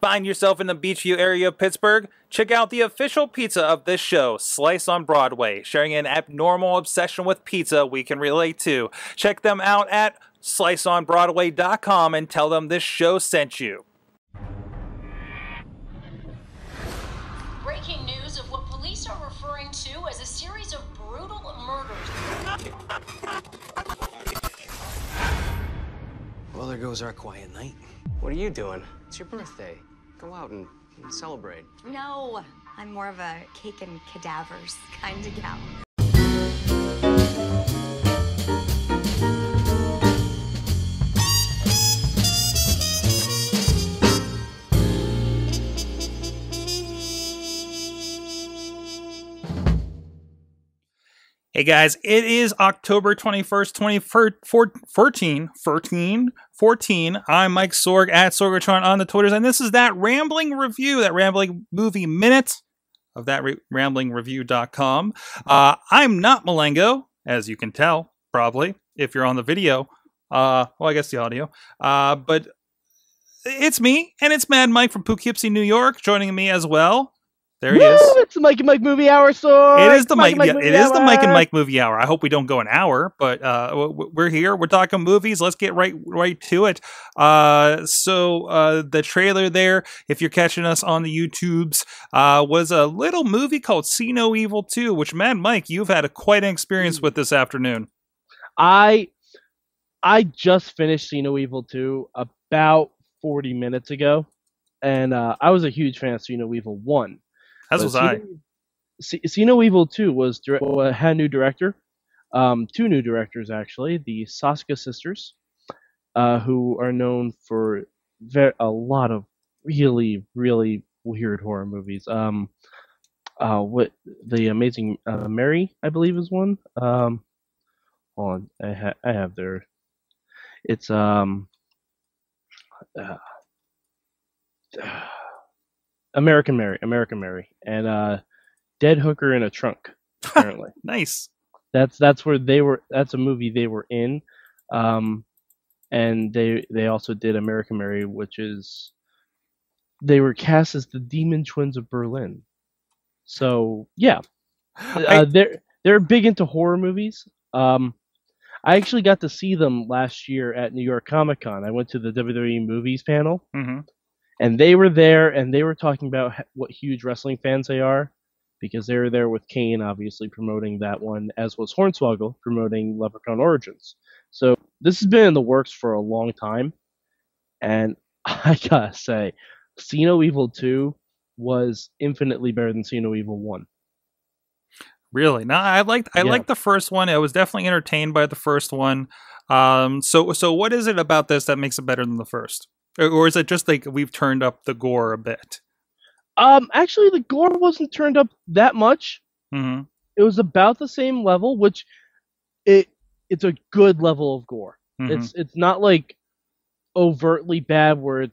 Find yourself in the Beachview area of Pittsburgh? Check out the official pizza of this show, Slice on Broadway, sharing an abnormal obsession with pizza we can relate to. Check them out at sliceonbroadway.com and tell them this show sent you. Breaking news of what police are referring to as a series of brutal murders. Well, there goes our quiet night. What are you doing? It's your birthday. Go out and celebrate. No, I'm more of a cake and cadavers kind of gal. Hey guys, it is October 21st, 2014. I'm Mike Sorg at Sorgatron on the Twitters, and this is that rambling review, that rambling movie minute of that ramblingReview.com. I'm not Malengo, as you can tell, probably, if you're on the video. Well, I guess the audio. But it's me, and it's Mad Mike from Poughkeepsie, New York, joining me as well. There he is. It's the Mike and Mike Movie Hour, Sorg. It is the Mike and Mike Movie Hour. I hope we don't go an hour, but we're here. We're talking movies. Let's get right to it. So the trailer there, if you're catching us on the YouTubes, was a little movie called See No Evil 2, which, Mad Mike, you've had quite an experience with this afternoon. I just finished See No Evil 2 about 40 minutes ago, and I was a huge fan of See No Evil 1. As was I. See No Evil 2 had a new director, two new directors actually, the Soska sisters, who are known for a lot of really, really weird horror movies. What the Amazing Mary, I believe, is one. Hold on, I have their. It's American Mary, and Dead Hooker in a Trunk. Apparently, nice. That's where they were. That's a movie they were in, and they also did American Mary, which is they were cast as the Demon Twins of Berlin. So yeah, they're big into horror movies. I actually got to see them last year at New York Comic Con. I went to the WWE Movies panel. Mm-hmm. And they were there, and they were talking about what huge wrestling fans they are, because they were there with Kane, obviously, promoting that one, as was Hornswoggle, promoting Leprechaun Origins. So this has been in the works for a long time, and I gotta say, See No Evil 2 was infinitely better than See No Evil 1. Really? No, I liked the first one. I was definitely entertained by the first one. So what is it about this that makes it better than the first? Or is it just like we've turned up the gore a bit? Actually, the gore wasn't turned up that much. Mm-hmm. It was about the same level, which it's a good level of gore. Mm-hmm. It's not like overtly bad where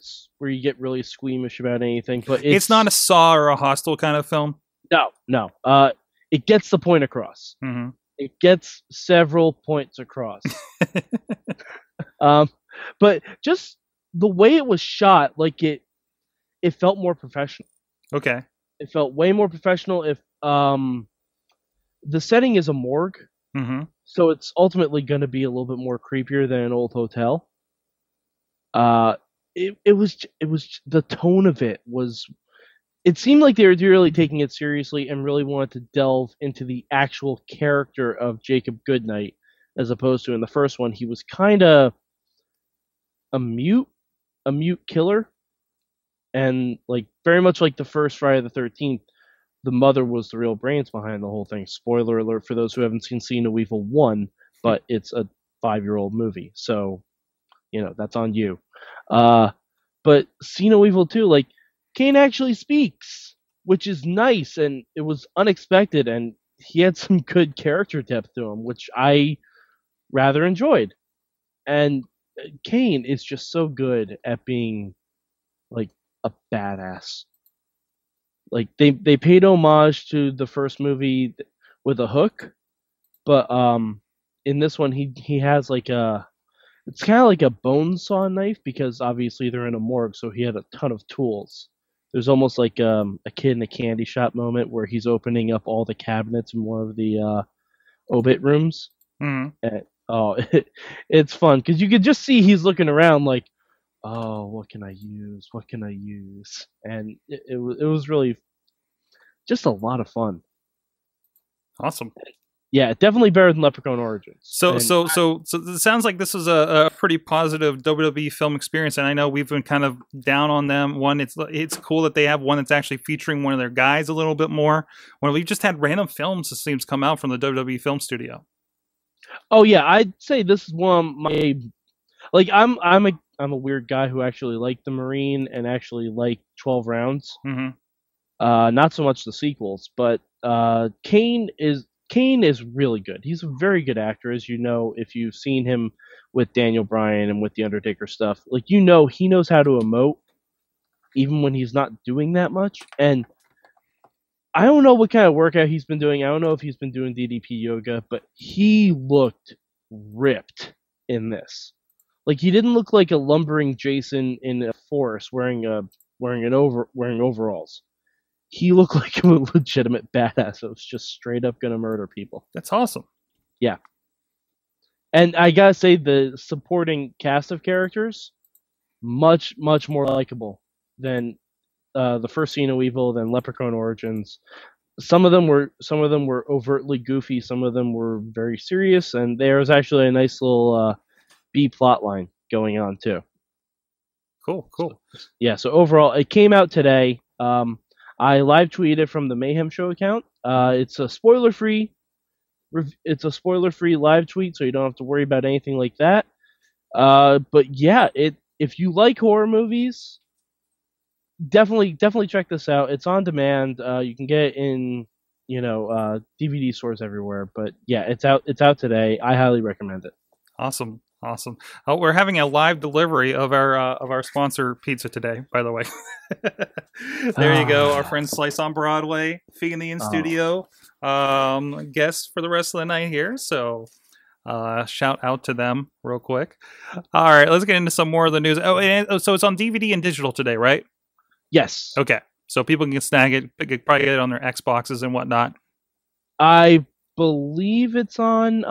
you get really squeamish about anything. But it's not a Saw or a Hostel kind of film. No. It gets the point across. Mm-hmm. It gets several points across. But just the way it was shot, like it felt more professional. Okay. It felt way more professional. If the setting is a morgue, mm-hmm. So it's ultimately going to be a little bit more creepier than an old hotel. It was the tone of it was. It seemed like they were really taking it seriously and really wanted to delve into the actual character of Jacob Goodnight, as opposed to in the first one he was kind of a mute killer, and like very much like the first Friday the 13th, the mother was the real brains behind the whole thing. Spoiler alert for those who haven't seen See No Evil 1, but it's a 5-year-old movie, so you know that's on you. But See No Evil 2, like Kane actually speaks, which is nice, and it was unexpected, and he had some good character depth to him, which I rather enjoyed. And Kane is just so good at being like a badass. Like they paid homage to the first movie with a hook, but in this one he has like a It's kind of like a bone saw knife because obviously they're in a morgue, so he had a ton of tools. There's almost like a kid in a candy shop moment where he's opening up all the cabinets in one of the obit rooms. Mm-hmm. And, it's fun because you could just see he's looking around like, oh, what can I use? What can I use? And it was really just a lot of fun. Awesome. Yeah, definitely better than Leprechaun Origins. So it sounds like this was a pretty positive WWE film experience, and I know we've been kind of down on them. One, it's cool that they have one that's actually featuring one of their guys a little bit more. When we've just had random films, it seems, come out from the WWE film studio. Oh yeah, I'd say this is one of my like I'm a weird guy who actually liked The Marine and actually liked 12 Rounds. Mm-hmm. Not so much the sequels, but Kane is really good. He's a very good actor, as you know, if you've seen him with Daniel Bryan and with The Undertaker stuff. Like, you know, he knows how to emote, even when he's not doing that much. And I don't know what kind of workout he's been doing. I don't know if he's been doing DDP yoga, but he looked ripped in this. Like, he didn't look like a lumbering Jason in a forest wearing overalls. He looked like a legitimate badass. It was just straight up going to murder people. That's awesome. Yeah. And I got to say, the supporting cast of characters, much, much more likable than the first See No Evil, than Leprechaun Origins. Some of them were overtly goofy. Some of them were very serious. And there was actually a nice little B plot line going on, too. Cool. So, yeah. So overall, it came out today. I live tweeted from the Mayhem Show account. It's a spoiler free live tweet, so you don't have to worry about anything like that. But yeah, if you like horror movies, definitely check this out. It's on demand. You can get it in DVD stores everywhere. But yeah, it's out today. I highly recommend it. Awesome. We're having a live delivery of our sponsor pizza today, by the way. There you go. Our friend Slice on Broadway, Feeney in studio, guests for the rest of the night here. So shout out to them real quick. All right, let's get into some more of the news. So it's on DVD and digital today, right? Yes. Okay. So people can snag it. They could probably get it on their Xboxes and whatnot. I believe it's on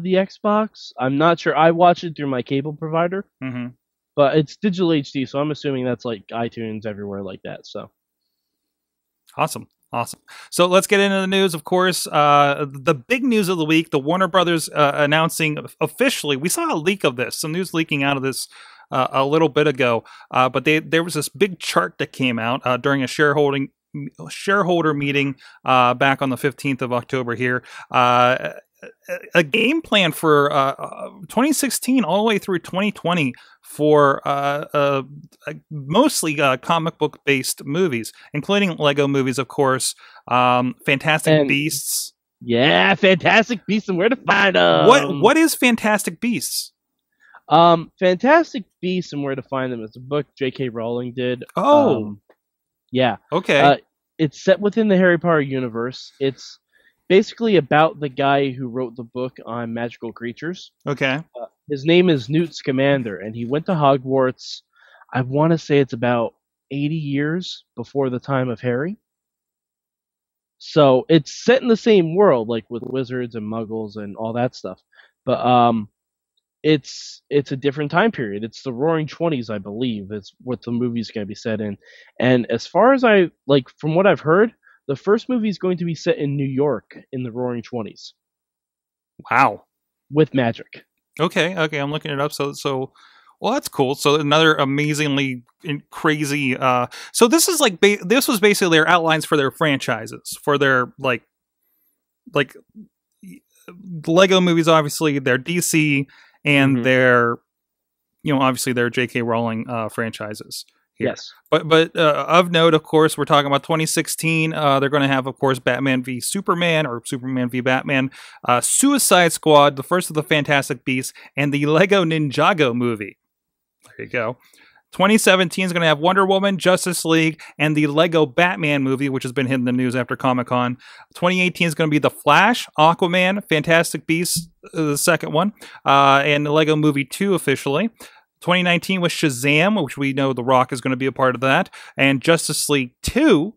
the Xbox. I'm not sure. I watch it through my cable provider, mm-hmm. But it's digital HD, so I'm assuming that's like iTunes everywhere like that. So awesome. So let's get into the news. Of course, the big news of the week: the Warner Brothers announcing officially. We saw a leak of this. Some news leaking out of this a little bit ago, but there was this big chart that came out during a shareholder meeting back on the 15th of October here. A game plan for 2016 all the way through 2020 for mostly comic book based movies, including Lego movies, of course, Fantastic Beasts. Yeah, Fantastic Beasts and Where to Find Them. What is Fantastic Beasts? Fantastic Beasts and Where to Find Them is a book J.K. Rowling did. Oh. Yeah. Okay. It's set within the Harry Potter universe. It's basically about the guy who wrote the book on magical creatures. Okay. His name is Newt Scamander, and he went to Hogwarts. I want to say it's about 80 years before the time of Harry. So it's set in the same world, like with wizards and muggles and all that stuff. But It's a different time period. It's the Roaring 20s, I believe, is what the movie's going to be set in. And as far as from what I've heard, the first movie is going to be set in New York in the Roaring 20s. Wow. With magic. Okay. I'm looking it up. Well, that's cool. So another amazingly crazy. So this is like this was basically their outlines for their franchises, for their like Lego movies, obviously their DC. And mm-hmm. Their, obviously their J.K. Rowling franchises. Here. Yes. But of note, of course, we're talking about 2016. They're going to have, of course, Batman v Superman or Superman v Batman, Suicide Squad, the first of the Fantastic Beasts, and the Lego Ninjago movie. There you go. 2017 is going to have Wonder Woman, Justice League, and the Lego Batman movie, which has been hitting the news after Comic-Con. 2018 is going to be The Flash, Aquaman, Fantastic Beasts, the second one, and the Lego Movie 2 officially. 2019 was Shazam, which we know The Rock is going to be a part of that, and Justice League 2.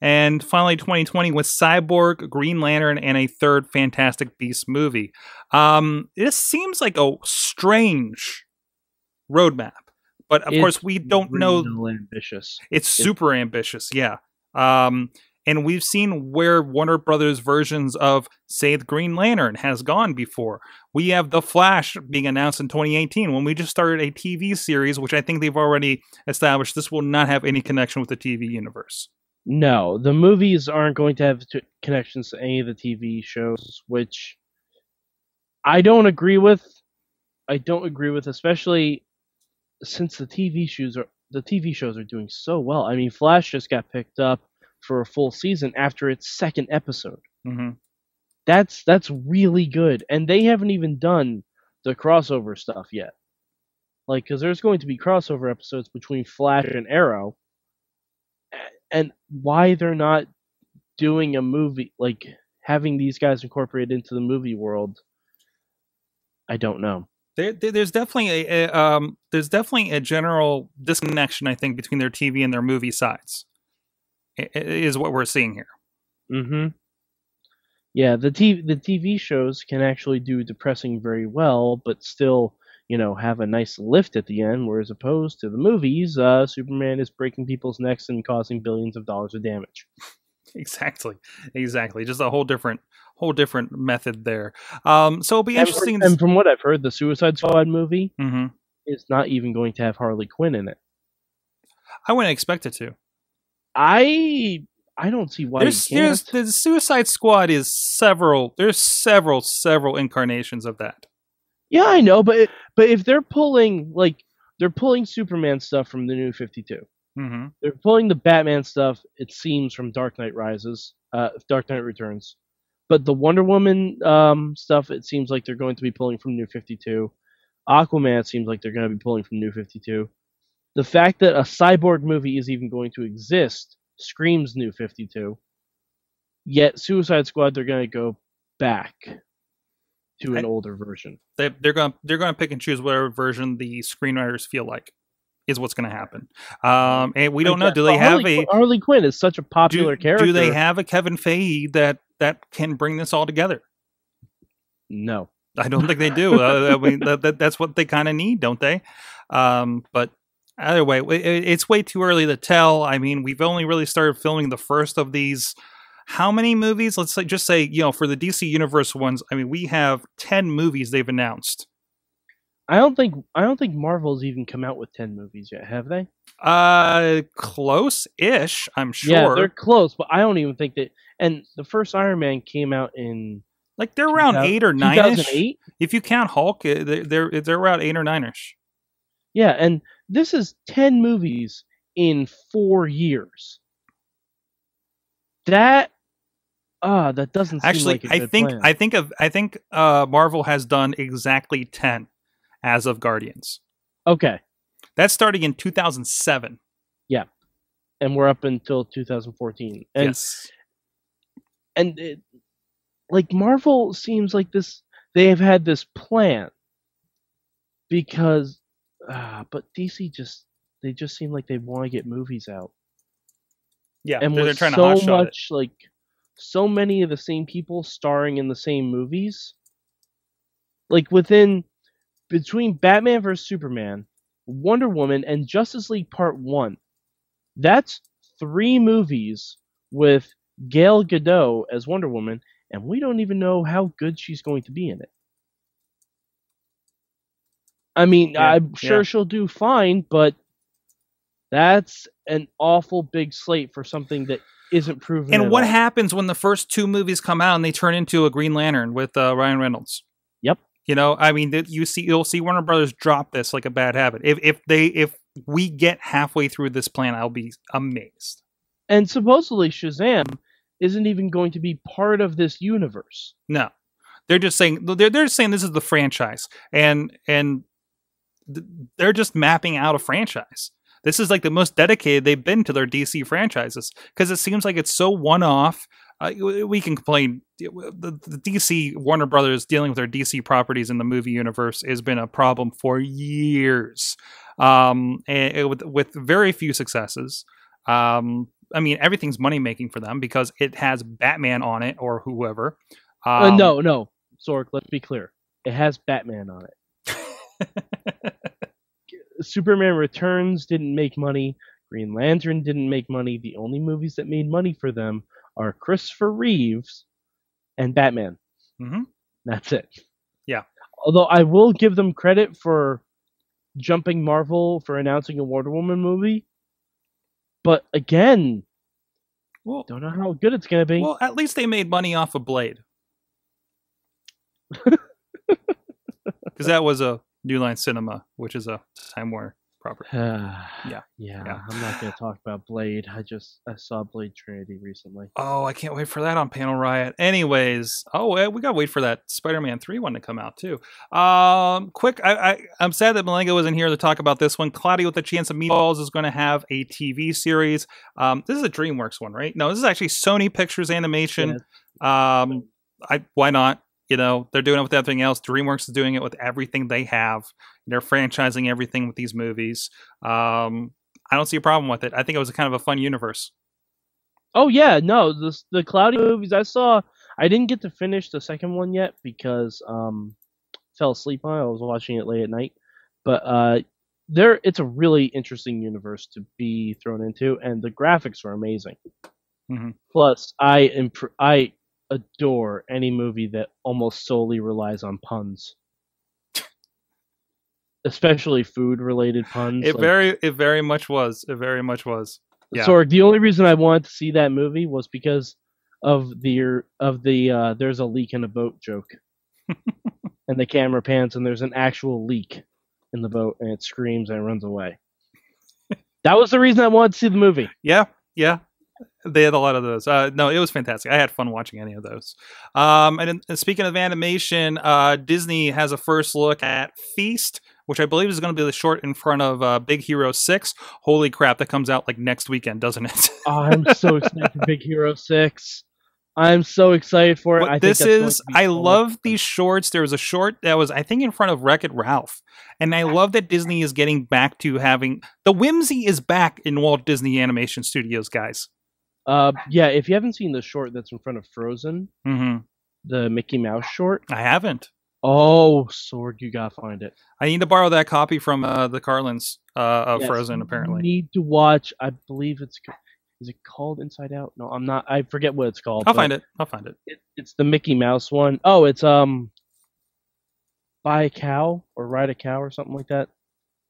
And finally, 2020 was Cyborg, Green Lantern, and a third Fantastic Beasts movie. This seems like a strange roadmap, but of course we don't know. Ambitious. It's super ambitious, yeah. And we've seen where Warner Brothers versions of, say, the Green Lantern has gone before. We have The Flash being announced in 2018 when we just started a TV series, which I think they've already established this will not have any connection with the TV universe. No, the movies aren't going to have connections to any of the TV shows, which I don't agree with. I don't agree with, especially since the TV shows are doing so well. I mean, Flash just got picked up for a full season after its second episode. Mm-hmm. That's really good, and they haven't even done the crossover stuff yet. Like, because there's going to be crossover episodes between Flash and Arrow. And why they're not doing a movie, like having these guys incorporated into the movie world, I don't know. There's definitely a general disconnection, I think, between their TV and their movie sides, is what we're seeing here. Mm-hmm. Yeah, the TV shows can actually do depressing very well, but still, you know, have a nice lift at the end, whereas opposed to the movies, Superman is breaking people's necks and causing billions of dollars of damage. Exactly. Exactly. Just a whole different method there. So it'll be interesting. And from what I've heard, the Suicide Squad movie is not even going to have Harley Quinn in it. I wouldn't expect it to. I don't see why you can't. The Suicide Squad is several incarnations of that. Yeah, I know, but if they're pulling, like, they're pulling Superman stuff from the New 52, they're pulling the Batman stuff, it seems, from Dark Knight Returns, but the Wonder Woman stuff, it seems like they're going to be pulling from New 52. Aquaman, it seems like they're going to be pulling from New 52. The fact that a Cyborg movie is even going to exist screams New 52. Yet Suicide Squad, they're going to go back to an older version. They're going to pick and choose whatever version the screenwriters feel like is what's going to happen. And we don't know. Do they have Harley Quinn is such a popular character. Do they have a Kevin Feige that can bring this all together? No, I don't think they do. I mean, that's what they kind of need, don't they? But either way, it's way too early to tell. I mean, we've only really started filming the first of these. How many movies? Let's say, you know, for the DC Universe ones, I mean, we have 10 movies they've announced. I don't think Marvel's even come out with 10 movies yet, have they? Close-ish, I'm sure. Yeah, they're close, but I don't even think that. And the first Iron Man came out in, like, they're around 8 or 9-ish. If you count Hulk, they're around 8 or 9-ish. Yeah, and this is 10 movies in 4 years. That doesn't seem actually. Like a good plan. I think Marvel has done exactly 10 as of Guardians. Okay, that's starting in 2007. Yeah, and we're up until 2014. And, yes, and it, like, Marvel seems like this. They have had this plan because, but DC just seem like they want to get movies out. Yeah, and with trying so to much, like, so many of the same people starring in the same movies, like, between Batman vs Superman, Wonder Woman, and Justice League Part 1, that's 3 movies with Gal Gadot as Wonder Woman, and we don't even know how good she's going to be in it. I mean, yeah, I'm sure she'll do fine, but that's an awful big slate for something that isn't proven. And what happens when the first 2 movies come out and they turn into a Green Lantern with Ryan Reynolds? Yep. You know, I mean, you'll see Warner Brothers drop this like a bad habit. If we get halfway through this plan, I'll be amazed. And supposedly Shazam isn't even going to be part of this universe. No, they're just saying this is the franchise, and they're just mapping out a franchise. This is like the most dedicated they've been to their DC franchises, because it seems like it's so one-off. We can complain. The DC Warner Brothers dealing with their DC properties in the movie universe has been a problem for years, with very few successes. I mean, everything's money making for them because it has Batman on it or whoever. No, Zork. Let's be clear. It has Batman on it. Superman Returns didn't make money. Green Lantern didn't make money. The only movies that made money for them are Christopher Reeves and Batman. Mm-hmm. That's it. Yeah. Although I will give them credit for jumping Marvel for announcing a Wonder Woman movie. But again, don't know how good it's going to be. Well, at least they made money off of Blade. Because that was a New Line Cinema, which is a Time Warner property. Yeah. I'm not going to talk about Blade. I saw Blade Trinity recently. Oh, I can't wait for that on Panel Riot. Anyways, we got to wait for that Spider-Man 3 one to come out too. Quick, I'm sad that Malenga wasn't here to talk about this one. Cloudy with a Chance of Meatballs is going to have a TV series. This is a DreamWorks one, right? No, this is actually Sony Pictures Animation. Yeah. Why not? You know, they're doing it with everything else. DreamWorks is doing it with everything they have. They're franchising everything with these movies. I don't see a problem with it. I think it was kind of a fun universe. Oh, yeah. No, the Cloudy movies I saw, I didn't get to finish the second one yet because I fell asleep on it. I was watching it late at night. But it's a really interesting universe to be thrown into, and the graphics were amazing. Mm-hmm. Plus, I adore any movie that almost solely relies on puns, especially food-related puns. It very much was. Yeah. So the only reason I wanted to see that movie was because of the "there's a leak in a boat" joke, and the camera pans and there's an actual leak in the boat, and it screams and it runs away. That was the reason I wanted to see the movie. Yeah. They had a lot of those. No, it was fantastic. I had fun watching any of those. And speaking of animation, Disney has a first look at Feast, which I believe is going to be the short in front of Big Hero 6. Holy crap, that comes out like next weekend, doesn't it? Oh, I'm so excited for Big Hero 6. I'm so excited for it. I love these shorts. There was a short that was, I think, in front of Wreck-It Ralph. And I love that Disney is getting back to having... The whimsy is back in Walt Disney Animation Studios, guys. Yeah, if you haven't seen the short that's in front of Frozen, mm-hmm. The Mickey Mouse short. I haven't. Oh, Sorg, you gotta find it. I need to borrow that copy from the Carlins of Frozen, apparently. You need to watch, I believe it's... Is it called Inside Out? No, I'm not. I forget what it's called. I'll find it. It's the Mickey Mouse one. Oh, it's Buy a Cow or Ride a Cow or something like that.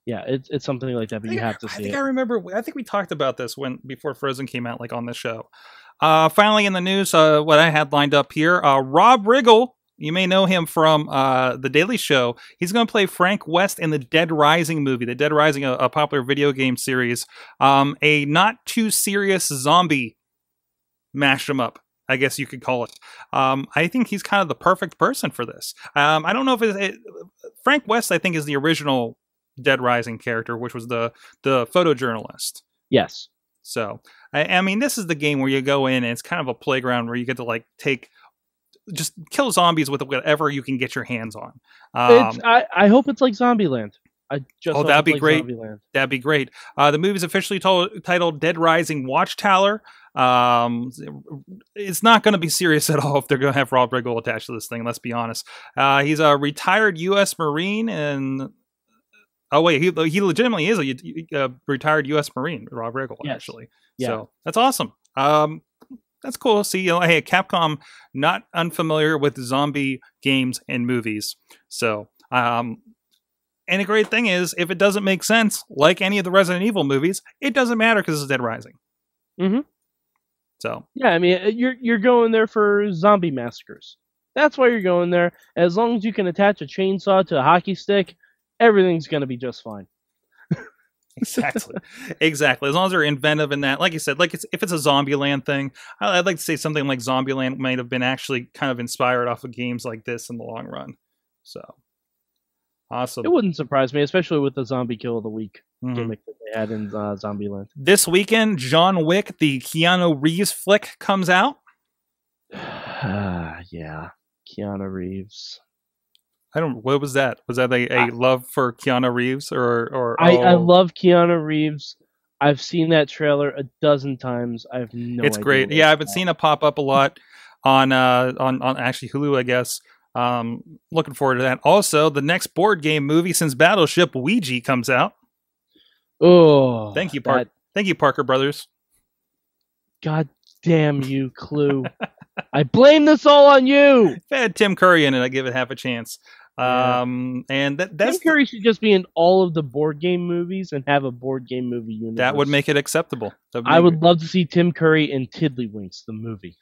Yeah, it's something like that, but you have to see it. I think we talked about this before Frozen came out, like on the show. Finally, in the news, what I had lined up here, Rob Riggle, you may know him from The Daily Show. He's going to play Frank West in the Dead Rising movie. The Dead Rising, a popular video game series, a not too serious zombie mashup, I guess you could call it. I think he's kind of the perfect person for this. I don't know if Frank West, I think, is the original Dead Rising character, which was the photojournalist. Yes. So I mean, this is the game where you go in and it's kind of a playground where you get to just kill zombies with whatever you can get your hands on. I hope it's like Zombieland. That'd be great. That'd be great. The movie's officially titled Dead Rising Watchtower. It's not going to be serious at all if they're going to have Rob Riggle attached to this thing. Let's be honest. He's a retired U.S. Marine and. Oh, wait, he legitimately is a retired U.S. Marine, Rob Riggle, actually. Yeah. So that's awesome. That's cool. See, hey, Capcom, not unfamiliar with zombie games and movies. So, and the great thing is, if it doesn't make sense, like any of the Resident Evil movies, it doesn't matter because it's Dead Rising. Mm-hmm. So. Yeah, I mean, you're going there for zombie massacres. That's why you're going there. As long as you can attach a chainsaw to a hockey stick, everything's going to be just fine. Exactly. As long as they're inventive in that, like you said, if it's a Zombieland thing, I'd like to say something like Zombieland might have been actually kind of inspired off of games like this in the long run. So Awesome. It wouldn't surprise me, especially with the zombie kill of the week gimmick that they had in Zombieland. This weekend, John Wick, the Keanu Reeves flick, comes out. Yeah, Keanu Reeves. I don't. What was that? Was that a love for Keanu Reeves I love Keanu Reeves. I've seen that trailer a dozen times. I have no. It's idea great. Yeah, I've been seeing it pop up a lot on actually Hulu, I guess. Looking forward to that. Also, the next board game movie since Battleship Ouija comes out. Oh, thank you, Parker Brothers. God damn you, Clue. I blame this all on you. If I had Tim Curry in it, I give it half a chance. And that's Tim Curry should just be in all of the board game movies and have a board game movie universe. That would make it acceptable. I would love to see Tim Curry in Tiddlywinks, the movie.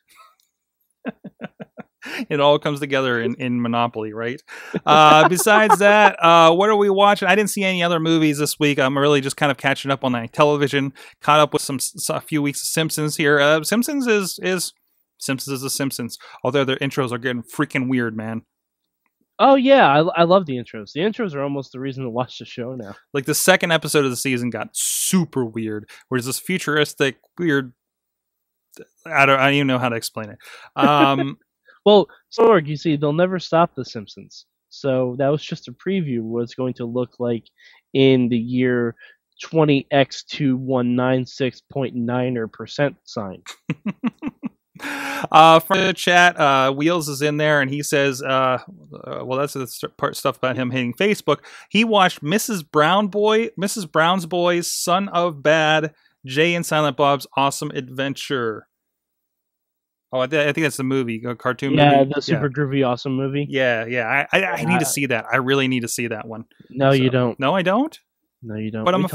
It all comes together in Monopoly, right? Besides that, what are we watching? I didn't see any other movies this week. I'm really just kind of catching up on my television. Caught up with a few weeks of Simpsons here. Simpsons is The Simpsons. Although their intros are getting freaking weird, man. Oh, yeah. I love the intros. The intros are almost the reason to watch the show now. Like the second episode of the season got super weird. Whereas this futuristic, weird... I don't even know how to explain it. Well, Sorg, you see, they'll never stop The Simpsons. So that was just a preview of what it's going to look like in the year 20x2196.9% sign. From the chat, Wheels is in there, and he says, well, that's the part stuff about him hating Facebook. He watched Mrs. Brown's Boys, Son of Bad, Jay and Silent Bob's Awesome Adventure. Oh, I think that's the movie, a cartoon movie. Yeah, the super groovy, awesome movie. Yeah. I need to see that. I really need to see that one. No, you don't. No, I don't? No, you don't. But I'm a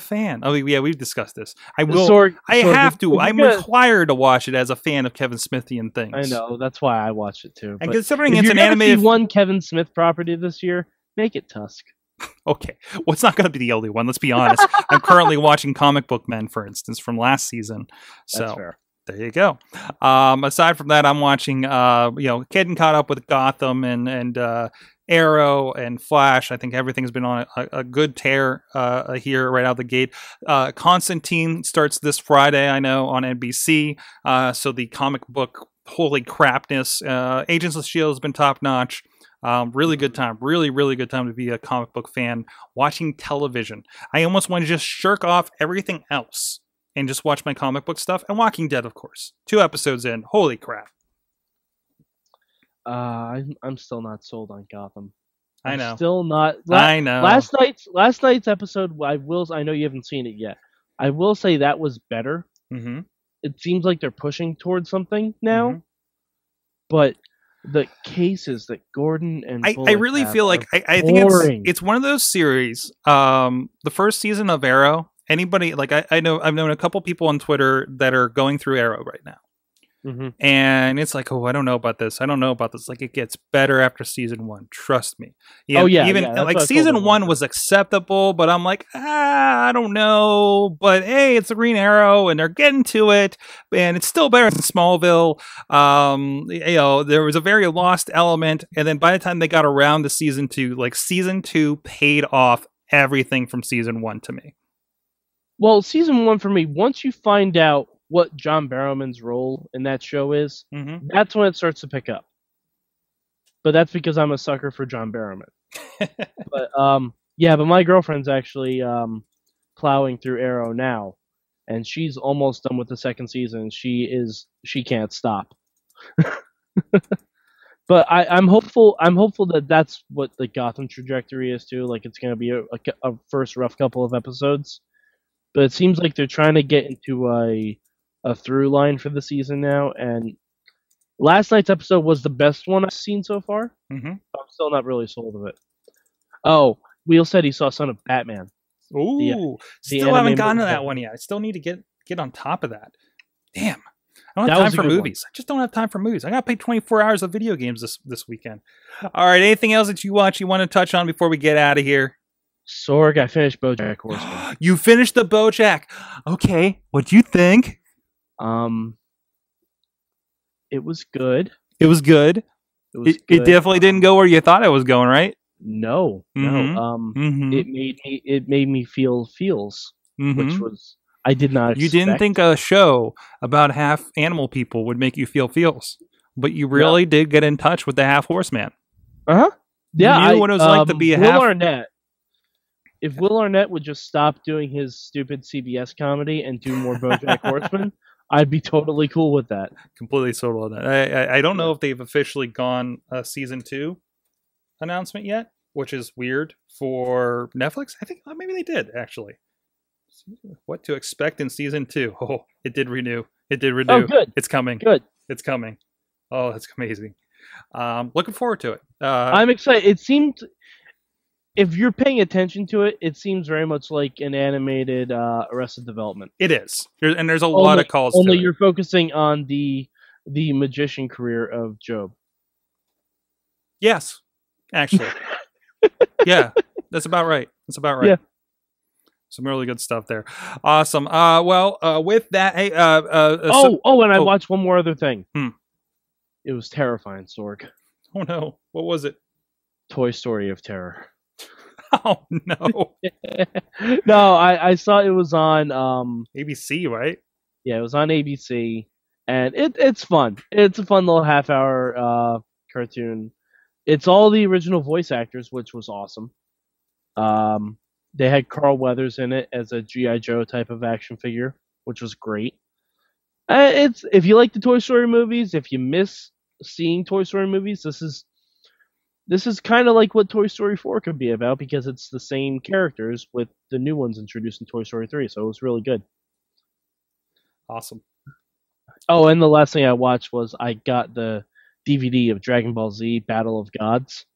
fan. Oh, yeah, we've discussed this. I will. I have to. I'm required to watch it as a fan of Kevin Smithian things. I know. That's why I watch it, too. And considering it's an animated... If you won Kevin Smith property this year, make it Tusk. Okay. Well, it's not going to be the only one. Let's be honest. I'm currently watching Comic Book Men, for instance, from last season. So that's fair. There you go. Aside from that, I'm watching, getting caught up with Gotham and Arrow and Flash. I think everything's been on a good tear here right out the gate. Constantine starts this Friday, I know, on NBC. So the comic book, holy crapness. Agents of S.H.I.E.L.D. has been top notch. Really good time. Really, really good time to be a comic book fan watching television. I almost want to just shirk off everything else and just watch my comic book stuff. And Walking Dead, of course. 2 episodes in. Holy crap. I'm still not sold on Gotham. I know. Still not. I know. Last night's episode, I know you haven't seen it yet. I will say that was better. Mm-hmm. It seems like they're pushing towards something now. Mm-hmm. But the cases that Gordon and Bullock really feel like I think it's one of those series. The first season of Arrow. Anybody like I've known a couple people on Twitter that are going through Arrow right now. Mm-hmm. And it's like, oh, I don't know about this. I don't know about this. Like, it gets better after season 1. Trust me. Yeah, like season 1 was acceptable, but I'm like, I don't know. But hey, it's a Green Arrow, and they're getting to it, and it's still better than Smallville. There was a very lost element, and then by the time they got around to season 2, like season 2 paid off everything from season 1 to me. Well, season 1 for me, once you find out what John Barrowman's role in that show is, that's when it starts to pick up. But that's because I'm a sucker for John Barrowman. but my girlfriend's actually plowing through Arrow now, and she's almost done with the second season. She can't stop. But I'm hopeful that that's what the Gotham trajectory is too. Like, it's going to be a first rough couple of episodes. But it seems like they're trying to get into a through line for the season now. And last night's episode was the best one I've seen so far. Mm-hmm. I'm still not really sold of it. Oh, Wheel said he saw Son of Batman. Ooh, still haven't gotten to that one yet. I still need to get on top of that. Damn, I don't have time for movies. I just don't have time for movies. I got to play 24 hours of video games this weekend. All right, anything else that you want to touch on before we get out of here? Sorg, I finished BoJack Horseman. You finished the BoJack. Okay, what'd you think? It was good. It definitely didn't go where you thought it was going, right? No, mm-hmm. no. It made me feel feels, mm-hmm. which was I did not expect. You didn't think a show about half animal people would make you feel feels, but you really did get in touch with the half horseman. Uh-huh. Yeah, you knew what it was like to be a half. Will Arnett. If Will Arnett would just stop doing his stupid CBS comedy and do more BoJack Horseman, I'd be totally cool with that. Completely sold on that. I don't know if they've officially gone season 2 announcement yet, which is weird for Netflix. I think maybe they did actually. What to expect in season 2? Oh, it did renew. It did renew. Oh, good. It's coming. Good. It's coming. Oh, that's amazing. Looking forward to it. I'm excited. It seemed, if you're paying attention to it, it seems very much like an animated Arrested Development. It is, and there's a lot of calls. Only you're focusing on the magician career of Job. Yes, actually, yeah, that's about right. That's about right. Yeah. Some really good stuff there. Awesome. With that, hey. I watched one more other thing. Hmm. It was terrifying, Sorg. Oh no! What was it? Toy Story of Terror. Oh no! No, I saw it was on ABC, right? Yeah, it was on ABC, and it's fun. It's a fun little half-hour cartoon. It's all the original voice actors, which was awesome. They had Carl Weathers in it as a G.I. Joe type of action figure, which was great. It's if you like the Toy Story movies, if you miss seeing Toy Story movies, this is kind of like what Toy Story 4 could be about, because it's the same characters with the new ones introduced in Toy Story 3, so it was really good. Awesome. Oh, and the last thing I watched was I got the DVD of Dragon Ball Z Battle of Gods.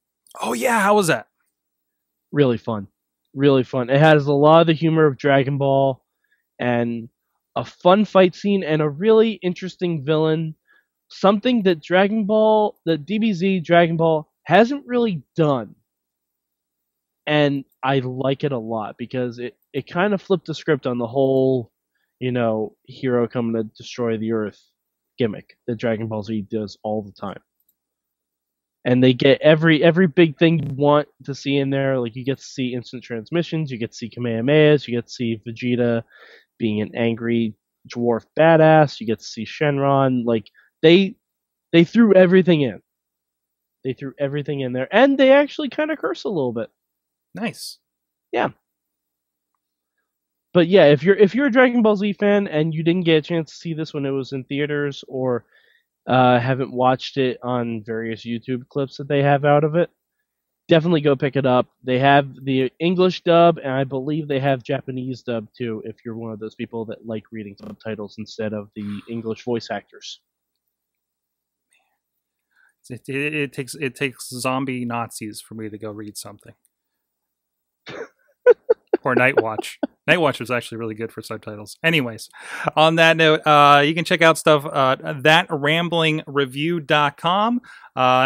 Oh yeah, how was that? Really fun. Really fun. It has a lot of the humor of Dragon Ball and a fun fight scene and a really interesting villain. Something that DBZ Dragon Ball hasn't really done. And I like it a lot because it kind of flipped the script on the whole, hero coming to destroy the earth gimmick that Dragon Ball Z does all the time. And they get every big thing you want to see in there. Like, you get to see instant transmissions, you get to see Kamehamehas, you get to see Vegeta being an angry dwarf badass, you get to see Shenron. Like, they threw everything in. They threw everything in there, and they actually kind of curse a little bit. Nice. Yeah. But yeah, if you're a Dragon Ball Z fan and you didn't get a chance to see this when it was in theaters, or haven't watched it on various YouTube clips that they have out of it, definitely go pick it up. They have the English dub, and I believe they have Japanese dub too, if you're one of those people that like reading subtitles instead of the English voice actors. It takes zombie Nazis for me to go read something. Or Nightwatch. Nightwatch was actually really good for subtitles. Anyways, on that note, you can check out stuff thatramblingReview.com,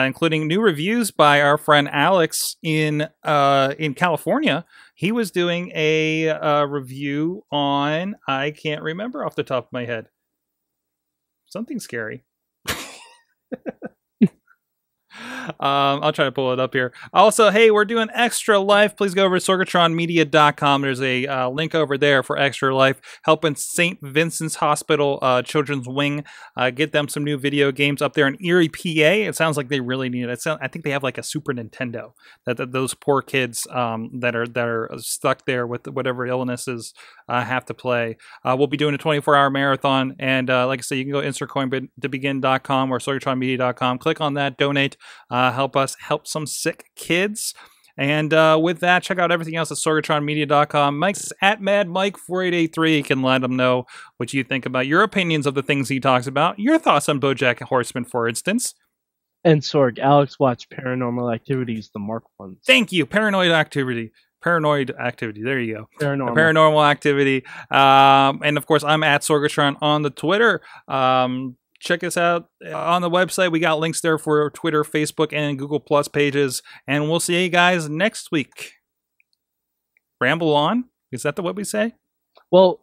including new reviews by our friend Alex in California. He was doing a review on, I can't remember off the top of my head, something scary. I'll try to pull it up here. Also, hey, we're doing Extra Life. Please go over to sorgatronmedia.com. There's a link over there for Extra Life, helping St. Vincent's Hospital Children's Wing get them some new video games up there in Erie, PA. It sounds like they really need it. I think they have like a Super Nintendo that those poor kids that are stuck there with whatever illnesses have to play. We'll be doing a 24-hour marathon, and like I said, you can go to insertcoin2begin.com or sorgatronmedia.com. Click on that, donate. Help us help some sick kids. And with that, check out everything else at sorgatronmedia.com. Mike's at MadMike4883. You can let him know what you think about your opinions of the things he talks about, your thoughts on BoJack Horseman, for instance. And Sorg, Alex watched Paranormal Activities, the Mark ones. Thank you, Paranoid Activity. There you go. Paranormal Activity. And of course, I'm at Sorgatron on the Twitter. Check us out on the website. We got links there for Twitter, Facebook, and Google+ pages. And we'll see you guys next week. Ramble on? Is that what we say? Well,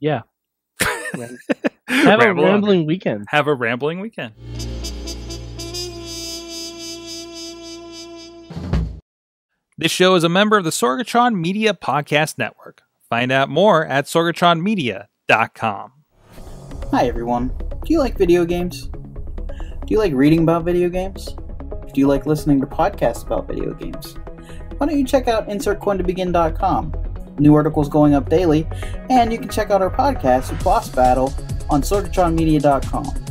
yeah. Have a rambling weekend. Have a rambling weekend. This show is a member of the Sorgatron Media Podcast Network. Find out more at sorgatronmedia.com. Hi, everyone. Do you like video games? Do you like reading about video games? Do you like listening to podcasts about video games? Why don't you check out InsertCoinToBegin.com? New articles going up daily, and you can check out our podcast, Boss Battle, on sorgatronmedia.com.